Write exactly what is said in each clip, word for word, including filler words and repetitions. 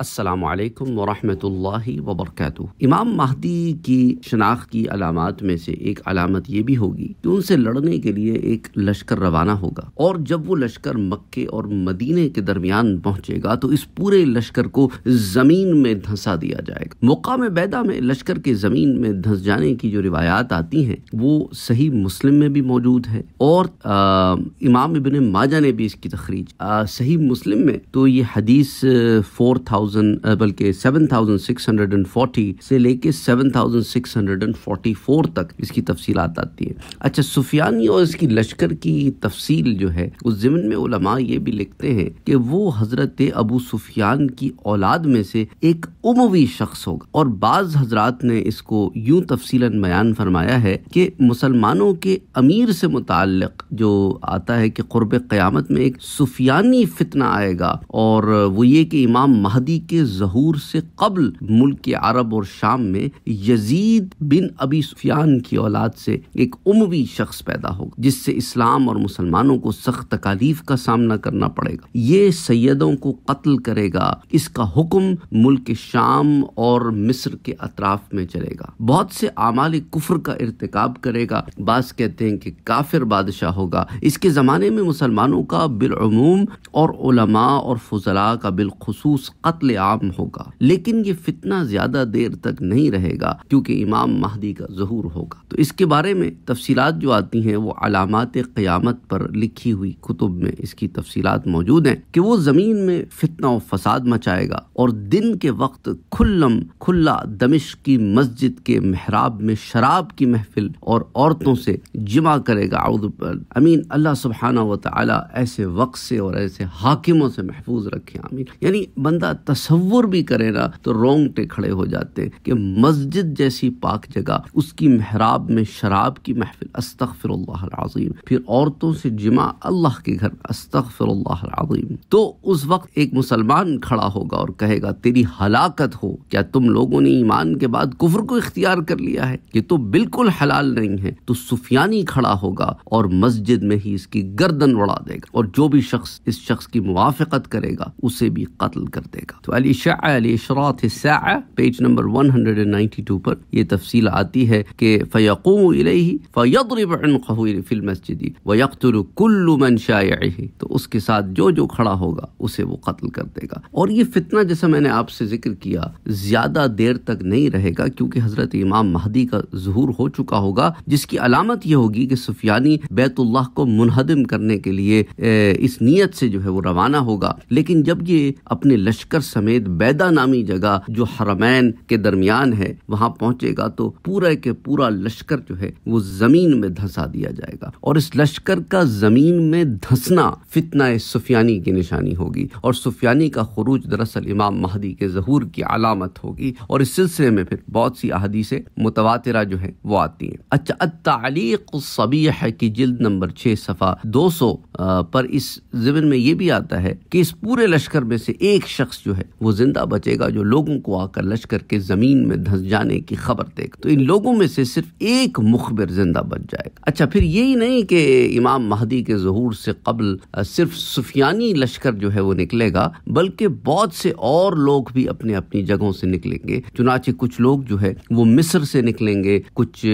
अस्सलामु अलैकुम वरहमतुल्लाहि वबरकातुहू। इमाम महदी की शनाख्त की अलामत में से एक अलामत ये भी होगी कि उनसे लड़ने के लिए एक लश्कर रवाना होगा, और जब वो लश्कर मक्के और मदीने के दरमियान पहुँचेगा तो इस पूरे लश्कर को ज़मीन में धंसा दिया जाएगा। मुक़ाम बैदा में लश्कर के ज़मीन में धंस जाने की जो रिवायात आती हैं वो सही मुस्लिम में भी मौजूद है, और आ, इमाम इब्न माजा ने भी इसकी तखरीज सही मुस्लिम में तो ये हदीस फोर थाउजेंड बल्कि seven thousand six hundred forty से लेके seven thousand six hundred forty four तक इसकी तफसीलात आती है। अच्छा, सुफियानी और इसकी लश्कर की तफसील जो है उस ज़िमन में उलमा ये भी लिखते हैं कि वो हज़रत अबू सुफियान की औलाद में से एक उमवी शख्स होगा, और बाज़ हजरात ने इसको यूँ तफसीलन बयान फरमाया है कि मुसलमानों के अमीर से मुताल्लिक़ जो आता है कि क़ुर्ब क़यामत में एक सुफियानी फितना आएगा, और वो ये कि इमाम महदी के ज़हूर से कबल मुल्क के अरब और शाम में यजीद बिन अबी सुफियान की औलाद से एक उमवी शख्स पैदा होगा जिससे इस्लाम और मुसलमानों को सख्त तकालीफ का सामना करना पड़ेगा। ये सैयदों को कत्ल करेगा, इसका हुक्म मुल्क शाम और मिस्र के अतराफ में चलेगा, बहुत से आमाल कुफर का इर्तिकाब करेगा। बास कहते हैं कि काफिर बादशाह होगा। इसके ज़माने में मुसलमानों का बिलअमूम और उलमा और फुजला का बिलखुसूस कत्ल आम होगा, लेकिन ये फितना ज्यादा देर तक नहीं रहेगा क्योंकि इमाम महदी का ज़हूर होगा। तो इसके बारे में तफसीलात जो आती हैं वो अलामात क़यामत पर लिखी हुई कुतुब में इसकी तफसीलात मौजूद हैं कि वो ज़मीन में फितना और फसाद मचाएगा, और दिन के वक्त खुल्लम खुल्ला दमिश्क की मस्जिद के महराब में शराब की महफिल और औरतों से जमा करेगा। आमीन, अल्लाह सुब्हाना व तआला ऐसे वक्त से और ऐसे हाकिमों से महफूज रखे, आमीन। यानी बंदा तसव्वुर भी करे ना तो रोंगटे खड़े हो जाते हैं कि मस्जिद जैसी पाक जगह, उसकी मेहराब में शराब की महफिल, अस्तगफिरुल्लाह अज़ीम, फिर औरतों से जिमा अल्लाह के घर, अस्तगफिरुल्लाह अज़ीम। तो उस वक्त एक मुसलमान खड़ा होगा और कहेगा, तेरी हलाकत हो, क्या तुम लोगों ने ईमान के बाद कुफर को इख्तियार कर लिया है? ये तो बिल्कुल हलाल नहीं है। तो सुफियानी खड़ा होगा और मस्जिद में ही इसकी गर्दन उड़ा देगा, और जो भी शख्स इस शख्स की मुवाफिकत करेगा उसे भी कत्ल कर देगा। तो page number one ninety two पर यह तफसील आती है कि फयक़ूमु इलैहि फयदरिबु عنقه في المسجد ويقتل كل من شايعه, तो उसके साथ जो जो खड़ा होगा उसे वो कत्ल कर देगा। और ये फितना जैसा मैंने आपसे जिक्र किया ज्यादा देर तक नहीं रहेगा क्योंकि हजरत इमाम महदी का ज़हूर हो चुका होगा, जिसकी अलामत यह होगी कि सुफियानी बैतुल्लाह को मुनहदम करने के लिए इस नीयत से जो है वो रवाना होगा, लेकिन जब ये अपने लश्कर समेत बैदा नामी जगह जो हरमैन के दरमियान है वहां पहुंचेगा तो पूरा के पूरा लश्कर जो है वो जमीन में धंसा दिया जाएगा। और इस लश्कर का जमीन में धंसना फितनाए सुफियानी की निशानी होगी, और सुफियानी का खुरूज दरअसल इमाम महदी के ज़हूर की अलामत होगी। और इस सिलसिले में फिर बहुत सी अहदीसें मुतवातिरा जो है वो आती हैं। अच्छा, अत्तालीक़ सबीह की जिल्द नंबर छः सफ़ा दो सौ पर इस ज़िमन में ये भी आता है कि इस पूरे लश्कर में से एक शख्स है वो जिंदा बचेगा जो लोगों को आकर लश्कर के जमीन में धंस जाने की खबर देगा, तो इन लोगों में से सिर्फ एक मुखबिर जिंदा बच जाएगा। अच्छा, फिर यही नहीं कि इमाम महदी के ज़हूर से कबल सिर्फ सुफियानी लश्कर जो है वो निकलेगा, बल्कि बहुत से और लोग भी अपने अपनी जगहों से निकलेंगे। चुनाचे कुछ लोग जो है वो मिस्र से निकलेंगे, कुछ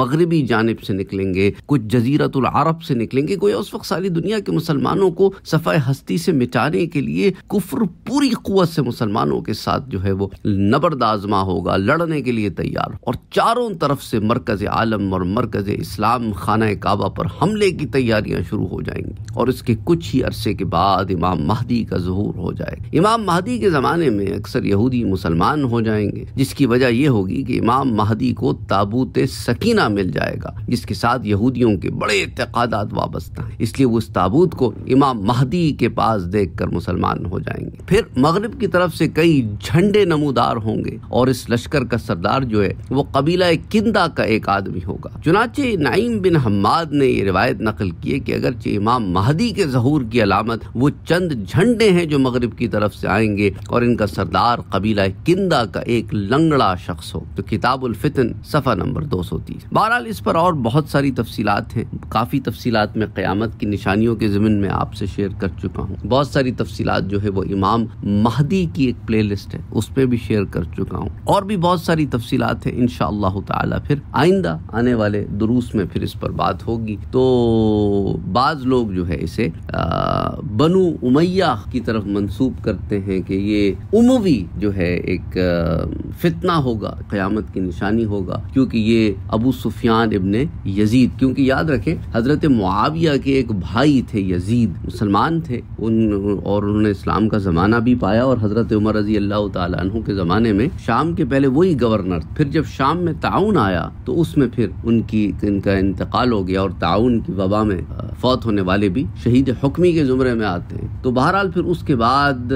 मगरबी जानिब से निकलेंगे, कुछ जजीरतुल अरब से निकलेंगे। कोई उस वक्त सारी दुनिया के मुसलमानों को सफ़ाए हस्ती से मिटाने के लिए कुफर पूरी से मुसलमानों के साथ जो है वो नबरदाजमा होगा, लड़ने के लिए तैयार, और चारों तरफ से मरकज आलम और मरकज इस्लाम खाना काबा पर हमले की तैयारियां शुरू हो जाएंगी। और इसके कुछ ही अरसे के बाद इमाम महदी का ज़हूर हो जाएगा। इमाम महदी के ज़माने में अक्सर यहूदी मुसलमान हो जाएंगे, जिसकी वजह यह होगी कि इमाम महदी को ताबूत सकीना मिल जाएगा, जिसके साथ यहूदियों के बड़े इतिकादात वाबस्ता हैं, इसलिए वो इस ताबूत को इमाम महदी के पास देख कर मुसलमान हो जाएंगे। फिर मगरब की तरफ से कई झंडे नमूदार होंगे, और इस लश्कर का सरदार जो है वो कबीला किंदा का एक आदमी होगा। चुनाचे नाइम बिन हम्माद ने ये रिवायत नकल की है कि अगरचे इमाम महदी के ज़हूर की अलामत वो चंद झंडे हैं जो मगरब की तरफ से आएंगे, और इनका सरदार कबीला किंदा का एक लंगड़ा शख्स हो। तो किताबुल फितन सफ़ा नंबर दो सौ तीस। बहरहाल इस पर और बहुत सारी तफसीलात हैं, काफ़ी तफसीलात में क़यामत की निशानियों के ज़िमन में आपसे शेयर कर चुका हूँ। बहुत सारी तफसीलात जो है वो इमाम महदी महदी की एक प्लेलिस्ट है, उस पर भी शेयर कर चुका हूँ। और भी बहुत सारी तफसीलात है, इंशाअल्लाह ताला फिर आइंदा आने वाले दुरूस में फिर इस पर बात होगी। तो बाज़ लोग जो है इसे आ, बनु उमैया की तरफ मंसूब करते हैं कि ये उमवी जो है एक आ, फितना होगा, क़यामत की निशानी होगा, क्योंकि ये अबू सुफियान इब्ने यजीद, क्योंकि याद रखें हज़रत मुआविया के एक भाई थे यजीद, मुसलमान थे उन और उन्होंने इस्लाम का ज़माना भी पाया, और हज़रत उमर रज़ी अल्लाह ताला अन्हु के ज़माने में शाम के पहले वही गवर्नर, फिर जब शाम में ताउन आया तो उसमें फिर उनकी इनका इंतकाल हो गया और ताउन की वबा में फौत होने वाले भी शहीद हुक्मी के ज़ुमरे में आते हैं। तो बहरहाल फिर उसके बाद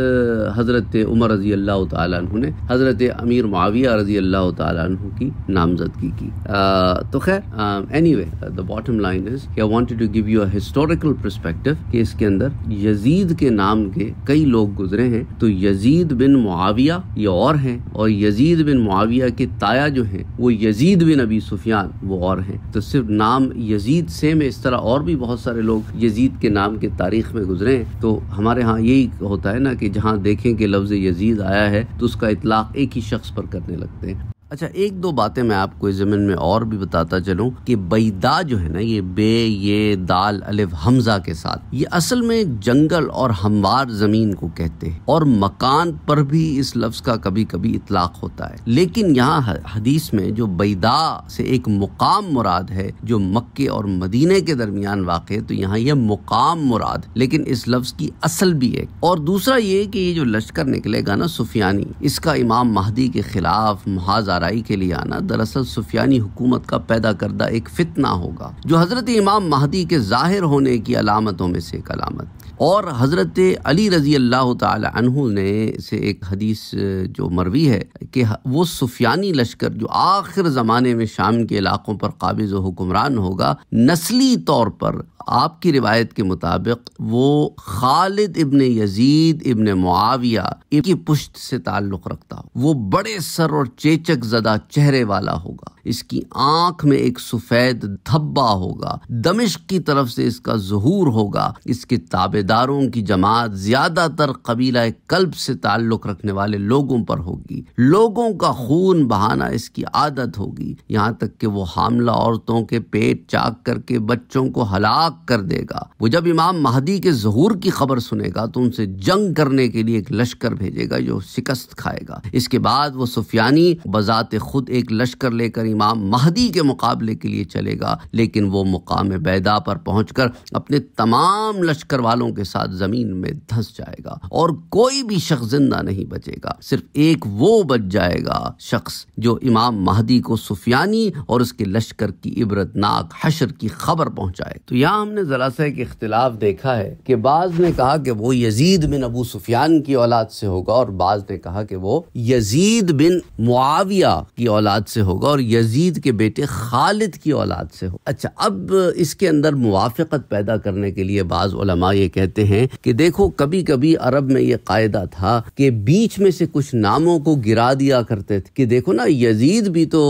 हज़रत उमर रज़ी अल्लाह ताला अन्हु ने हज़रत अमीर मुआविया रज़ी अल्लाह ताला अन्हु की नामजदगी की। आ, तो खैर anyway the bottom line is I wanted to give you a historical perspective कि इसके अंदर यजीद के नाम के कई लोग गुजरे हैं। तो यजीद बिन मुआविया ये और हैं, और यजीद बिन मुआविया के ताया जो हैं वो यजीद बिन अबी सुफियान वो और हैं। तो सिर्फ नाम यजीद से में इस तरह और भी बहुत सारे लोग यजीद के नाम के तारीख में गुजरे हैं। तो हमारे यहाँ यही होता है ना कि जहाँ देखें कि लफ्ज यजीद आया है तो उसका इतलाक एक ही शख्स पर करने लगते हैं। अच्छा, एक दो बातें मैं आपको इस ज़मीन में और भी बताता चलूँ कि बैदा जो है ना, ये बे ये दाल अलिफ हमजा के साथ, ये असल में जंगल और हमवार ज़मीन को कहते हैं, और मकान पर भी इस लफ्ज़ का कभी कभी इतलाक़ होता है। लेकिन यहाँ हदीस में जो बैदा से एक मुकाम मुराद है जो मक्के और मदीने के दरमियान वाक़, तो यहाँ यह मुकाम मुराद, लेकिन इस लफ्ज़ की असल भी है। और दूसरा ये कि ये जो लश्कर निकलेगा ना सुफियानी, इसका इमाम महदी के ख़िलाफ़ मुहाज़ा के लिए आना दरअसल सुफियानी हुकूमत का पैदा करदा एक फितना होगा, जो हजरत इमाम महदी के जाहिर होने की अलामतों में से एक अलामत। और हजरत अली रजी अल्लाह ताला अन्हु ने से एक हदीस जो मरवी है कि वो सुफियानी लश्कर जो आखिर ज़माने में शाम के इलाकों पर काबिज व हुक्मरान होगा, नस्ली तौर पर आपकी रिवायत के मुताबिक वो खालिद इब्न यजीद इब्न मुआविया की पुश्त से ताल्लुक़ रखता हो, वो बड़े सर और चेचक ज़दा चेहरे वाला होगा, इसकी आँख में एक सफ़ेद धब्बा होगा, दमिश्क की तरफ से इसका ज़ुहूर होगा, इसके ताबेदारों की जमात ज़्यादातर कबीला कल्ब से ताल्लुक़ रखने वाले लोगों पर होगी, लोगों का खून बहाना इसकी आदत होगी, यहाँ तक कि वो हामला औरतों के पेट चाक करके बच्चों को हलाक कर देगा। वो जब इमाम महदी के ज़ुहूर की खबर सुनेगा तो उनसे जंग करने के लिए एक लश्कर भेजेगा जो शिकस्त खाएगा। इसके बाद वो सुफियानी बजाते खुद एक लश्कर लेकर इमाम महदी के मुकाबले के लिए चलेगा, लेकिन वो मुकाम बैदा पर पहुंचकर अपने तमाम लश्कर वालों के साथ जमीन में धंस जाएगा और कोई भी शख्स जिंदा नहीं बचेगा, सिर्फ एक वो बच जाएगा शख्स जो इमाम महदी को सुफियानी और उसके लश्कर की इबरतनाक हशर की खबर पहुंचाए। तो यहाँ हमने जरा सा एक इख्तिलाफ देखा है कि बाज ने कहा कि वो यजीद बिन अबू सुफियान की औलाद से होगा, और बाज ने कहा कि वो यजीद बिन मुआविया की औलाद से होगा और यजीद के बेटे खालिद की औलाद से होगा। अच्छा, अब इसके अंदर मुवाफिकत पैदा करने के लिए बाज उलमा ये कहते हैं कि देखो, कभी कभी अरब में ये कायदा था कि बीच में से कुछ नामों को गिरा दिया करते थे कि देखो ना, यजीद भी तो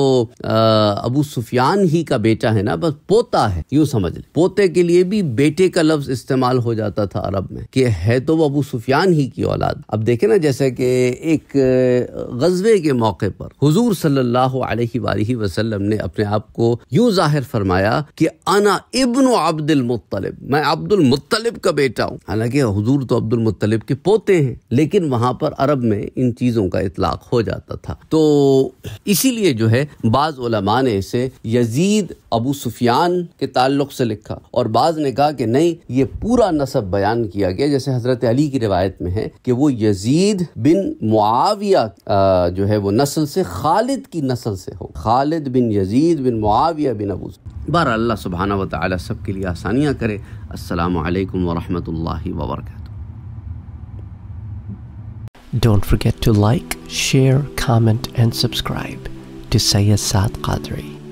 आ, अबू सुफियान ही का बेटा है ना, बस पोता है, यूँ समझ ले। पोते के लिए भी बेटे का लफ्ज इस्तेमाल हो जाता था अरब में कि है तो वो अबू सुफियान ही की औलाद। अब देखे ना, जैसे कि एक गजवे के मौके पर हुजूर सल्लल्लाहु अलैहि वालैहि वसल्लम ने अपने आप को यूं जाहिर फरमाया कि अना इब्नु अब्दुल मुत्तलिब, मैं अब्दुल मुत्तलिब का बेटा हूँ, हालांकि हुजूर तो अब्दुल मुत्तलिब के पोते हैं, लेकिन वहां पर अरब में इन चीजों का इतलाक हो जाता था। तो इसीलिए जो है बाज उलमा ने इसे यजीद अबू सुफियान के ताल्लुक से लिखा, और बाज ने कहा कि नहीं, ये पूरा नसब बयान किया गया, जैसे हजरत अली की रिवायत में है कि वो यजीद बिन मुआविया जो है वो नस्ल से खालिद की नस्ल से हो, खालिद बिन यजीद बिन मुआविया बिन अबू। बार अल्लाह सुब्हाना व तआला सब के लिए आसानियाँ करे। अस्सलामु अलैकुम व रहमतुल्लाहि व बरकातहू। Don't forget to like, share, comment and subscribe to Sayed Saad Qadri.